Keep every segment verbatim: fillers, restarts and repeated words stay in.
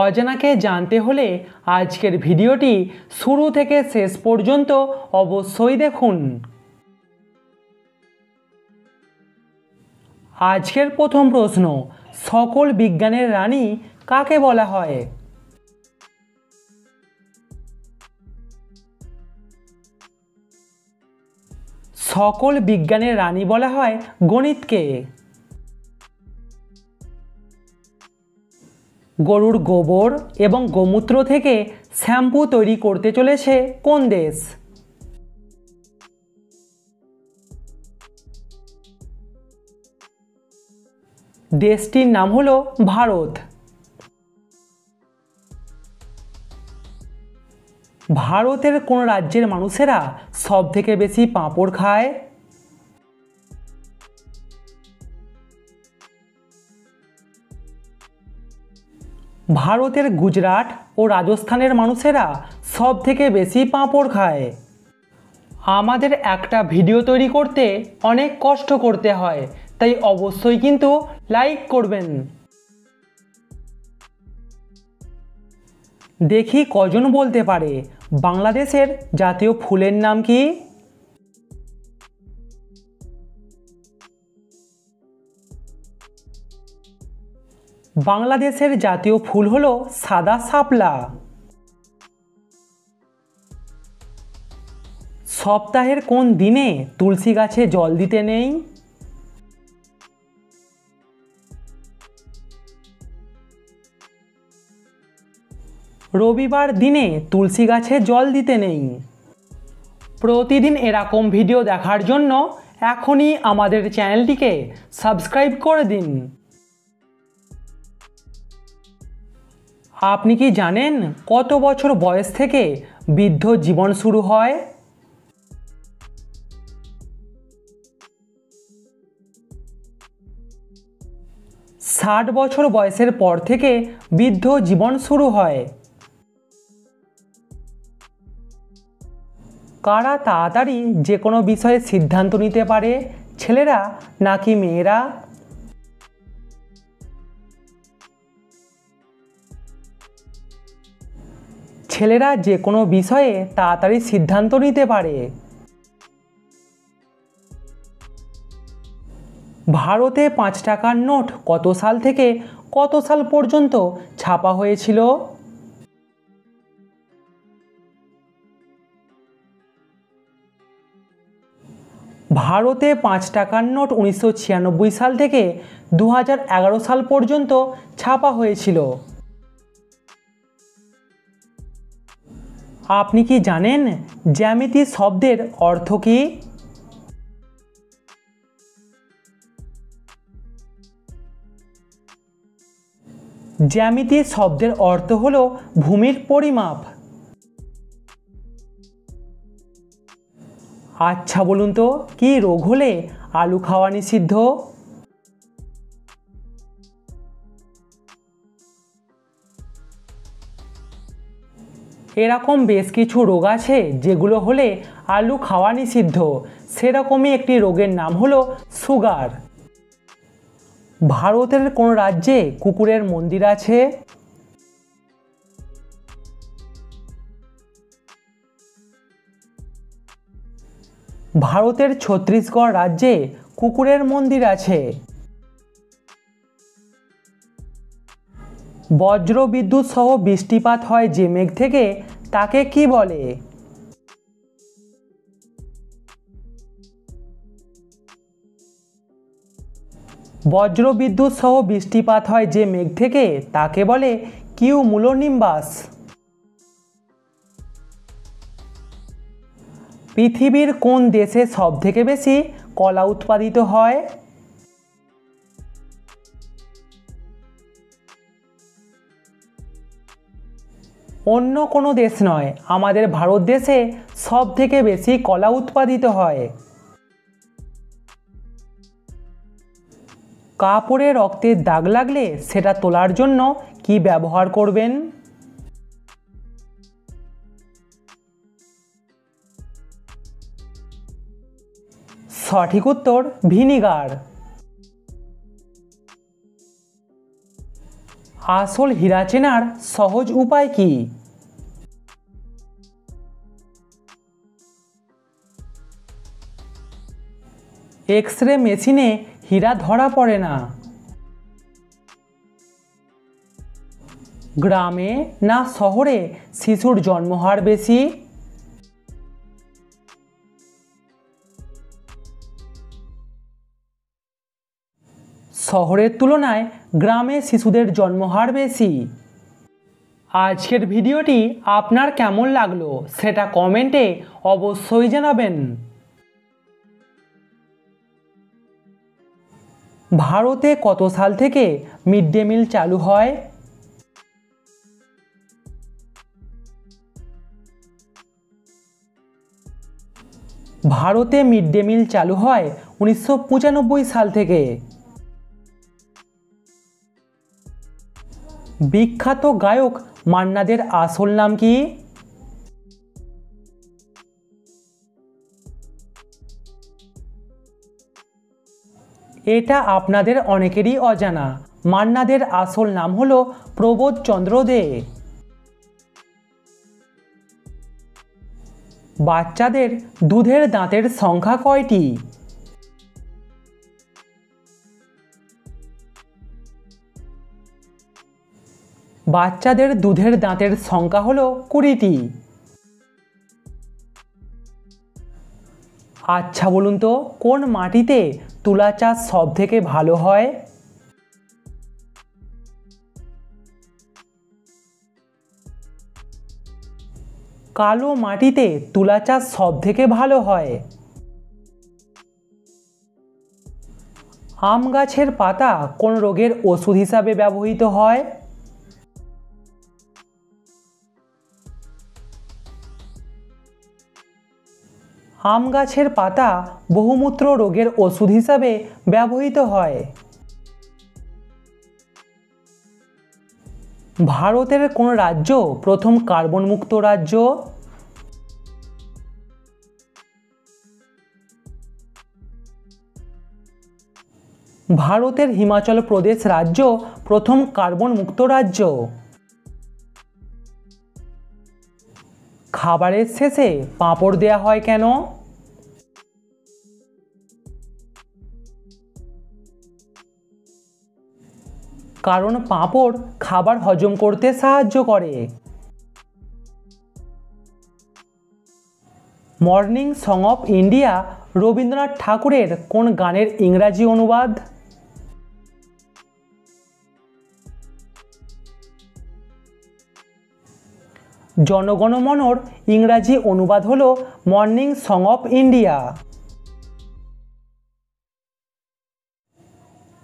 অজানা কে জানতে হলে আজকের ভিডিওটি শুরু থেকে শেষ পর্যন্ত অবশ্যই দেখুন। আজকের প্রথম প্রশ্ন, সকল বিজ্ঞানের রানী কাকে বলা হয়? সকল বিজ্ঞানের রানী বলা হয় গণিতকে। গরুর গোবর এবং গোমূত্র থেকে শ্যাম্পু তৈরি করতে চলেছে কোন দেশ? দেশটির নাম হলো ভারত। ভারতের কোন রাজ্যের মানুষেরা সবথেকে বেশি পাঁপড় খায়? ভারতের গুজরাট ও রাজস্থানের মানুষেরা সবথেকে বেশি পাঁপড় খায়। আমাদের একটা ভিডিও তৈরি করতে অনেক কষ্ট করতে হয়, তাই অবশ্যই কিন্তু লাইক করবেন। দেখি কজন বলতে পারে, বাংলাদেশের জাতীয় ফুলের নাম কি? বাংলাদেশের জাতীয় ফুল হলো সাদা শাপলা। সপ্তাহের কোন দিনে তুলসী গাছে জল দিতে নেই? রবিবার দিনে তুলসী গাছে জল দিতে নেই। প্রতিদিন এরকম ভিডিও দেখার জন্য এখনই আমাদের চ্যানেলটিকে সাবস্ক্রাইব করে দিন। আপনি কি জানেন কত বছর বয়স থেকে বৃদ্ধ জীবন শুরু হয়? ষাট বছর বয়সের পর থেকে বৃদ্ধ জীবন শুরু হয়। কারা তাড়াতাড়ি যে কোনো বিষয়ে সিদ্ধান্ত নিতে পারে, ছেলেরা নাকি মেয়েরা? ছেলেরা যে কোনো বিষয়ে তাড়াতাড়ি সিদ্ধান্ত নিতে পারে। ভারতে পাঁচ টাকার নোট কত সাল থেকে কত সাল পর্যন্ত ছাপা হয়েছিল? ভারতে পাঁচ টাকার নোট উনিশশো ছিয়ানব্বই সাল থেকে দু হাজার এগারো সাল পর্যন্ত ছাপা হয়েছিল। আপনি কি জানেন জ্যামিতি শব্দের অর্থ কি? জ্যামিতি শব্দের অর্থ হলো ভূমির পরিমাপ। আচ্ছা বলুন তো, কি রোগ হলে আলু খাওয়া নিষিদ্ধ? এরকম বেশ কিছু রোগ আছে যেগুলো হলে আলু খাওয়া নিষিদ্ধ। সেরকমই একটি রোগের নাম হলো সুগার। ভারতের কোন রাজ্যে কুকুরের মন্দির আছে? ভারতের ছত্তিশগড় রাজ্যে কুকুরের মন্দির আছে। বজ্র বিদ্যুৎ সহ বৃষ্টিপাত হয় যে মেঘ থেকে, তাকে কি বলে? বজ্র বিদ্যুৎ সহ বৃষ্টিপাত হয় যে মেঘ থেকে, তাকে বলে কিউমুলোনিম্বাস। পৃথিবীর কোন দেশে সবথেকে বেশি কলা উৎপাদিত হয়? অন্য কোনো দেশ নয়, আমাদের ভারত দেশে সবথেকে বেশি কলা উৎপাদিত হয়। কাপড়ে রক্তের দাগ লাগলে সেটা তোলার জন্য কি ব্যবহার করবেন? সঠিক উত্তর ভিনিগার। আসল হীরা চেনার সহজ উপায় কি? এক্সরে মেশিনে হীরা ধরা পড়ে না। গ্রামে না শহরে শিশুর জন্মহার বেশি? শহরের তুলনায় গ্রামে শিশুদের জন্মহার বেশি। আজকের ভিডিওটি আপনার কেমন লাগলো সেটা কমেন্টে অবশ্যই জানাবেন। ভারতে কত সাল থেকে মিড ডে মিল চালু হয়? ভারতে মিড ডে মিল চালু হয় উনিশশো পঁচানব্বই সাল থেকে। বিখ্যাত গায়ক মান্নাদের আসল নাম কি? এটা আপনাদের অনেকেরই অজানা। মান্নাদের আসল নাম হলো প্রবোধ চন্দ্র দে। বাচ্চাদের দুধের দাঁতের সংখ্যা কয়টি? বাচ্চাদের দুধের দাঁতের সংখ্যা হলো কুড়িটি। আচ্ছা বলুন তো, কোন মাটিতে তুলা চাষ সব থেকে ভালো হয়? কালো মাটিতে তুলা চাষ সব থেকে ভালো হয়। আম গাছের পাতা কোন রোগের ওষুধ হিসাবে ব্যবহৃত হয়? আম গাছের পাতা বহুমূত্র রোগের ওষুধ হিসাবে ব্যবহৃত হয়। ভারতের কোন রাজ্য প্রথম কার্বন মুক্ত রাজ্য? ভারতের হিমাচল প্রদেশ রাজ্য প্রথম কার্বন মুক্ত রাজ্য। খাবারের শেষে পাঁপড় দেয়া হয় কেন? কারণ পাঁপড় খাবার হজম করতে সাহায্য করে। Morning song of India Rabindranath ঠাকুরের কোন গানের ইংরাজি অনুবাদ? জনগণমনর ইংরাজি অনুবাদ হলো মর্নিং সং অফ ইন্ডিয়া।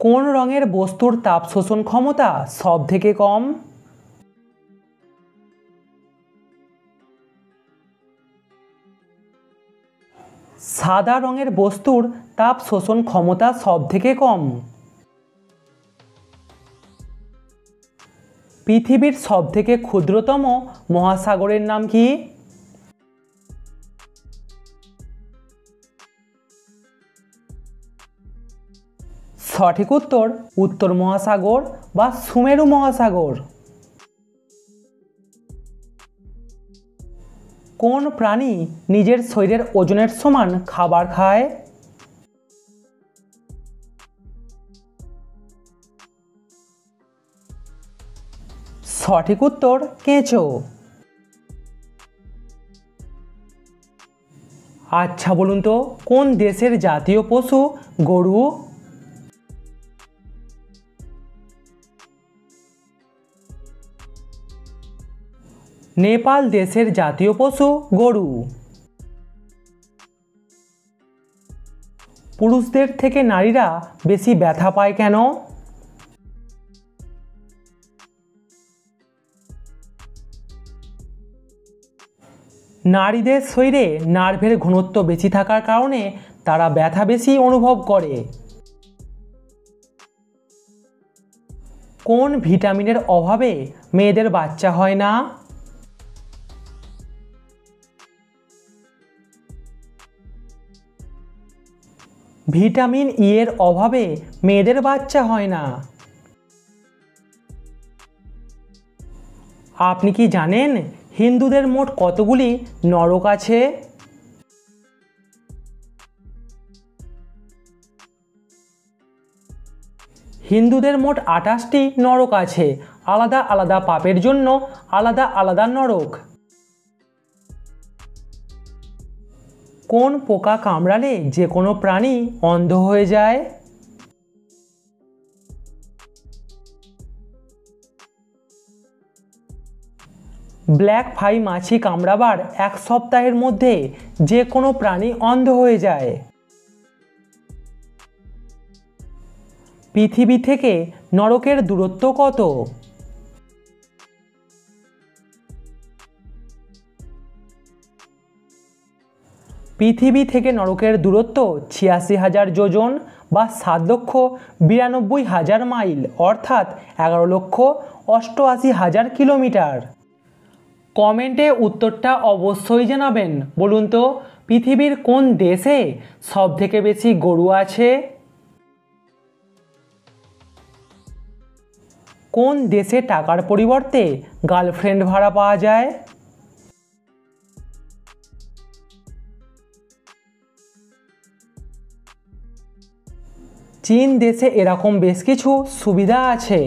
কোন রঙের বস্তুর তাপ শোষণ ক্ষমতা সব থেকে কম? সাদা রঙের বস্তুর তাপ শোষণ ক্ষমতা সব থেকে কম। পৃথিবীর সবথেকে ক্ষুদ্রতম মহাসাগরের নাম কি? সঠিক উত্তর উত্তর মহাসাগর বা সুমেরু মহাসাগর। কোন প্রাণী নিজের শরীরের ওজনের সমান খাবার খায়? সঠিক উত্তর কেঁচো। আচ্ছা বলুন তো, কোন দেশের জাতীয় পশু গরু? নেপাল দেশের জাতীয় পশু গরু। পুরুষদের থেকে নারীরা বেশি ব্যথা পায় কেন? নারীদের শরীরে নার্ভের ঘনত্ব বেশি থাকার কারণে তারা ব্যথা বেশি অনুভব করে। কোন ভিটামিনের অভাবে মেয়েদের বাচ্চা হয় না? ভিটামিন ই এর অভাবে মেয়েদের বাচ্চা হয় না। আপনি কি জানেন হিন্দুদের মোট কতগুলি নরক আছে? হিন্দুদের মোট আটাশটি নরক আছে, আলাদা আলাদা পাপের জন্য আলাদা আলাদা নরক। কোন পোকা কামড়ালে যে কোনো প্রাণী অন্ধ হয়ে যায়? ব্ল্যাক ফ্লাই মাছি কামড়াবার এক সপ্তাহের মধ্যে যে কোনো প্রাণী অন্ধ হয়ে যায়। পৃথিবী থেকে নরকের দূরত্ব কত? পৃথিবী থেকে নরকের দূরত্ব ছিয়াশি হাজার যোজন বা সাত লক্ষ বিরানব্বই হাজার মাইল, অর্থাৎ এগারো লক্ষ অষ্টআশি হাজার কিলোমিটার। কমেন্টে উত্তরটা অবশ্যই জানাবেন। বলুন তো, পৃথিবীর কোন দেশে সবথেকে বেশি গরু আছে? কোন দেশে টাকার পরিবর্তে গার্লফ্রেন্ড ভাড়া পাওয়া যায়? চীন দেশে এরকম বেশ কিছু সুবিধা আছে।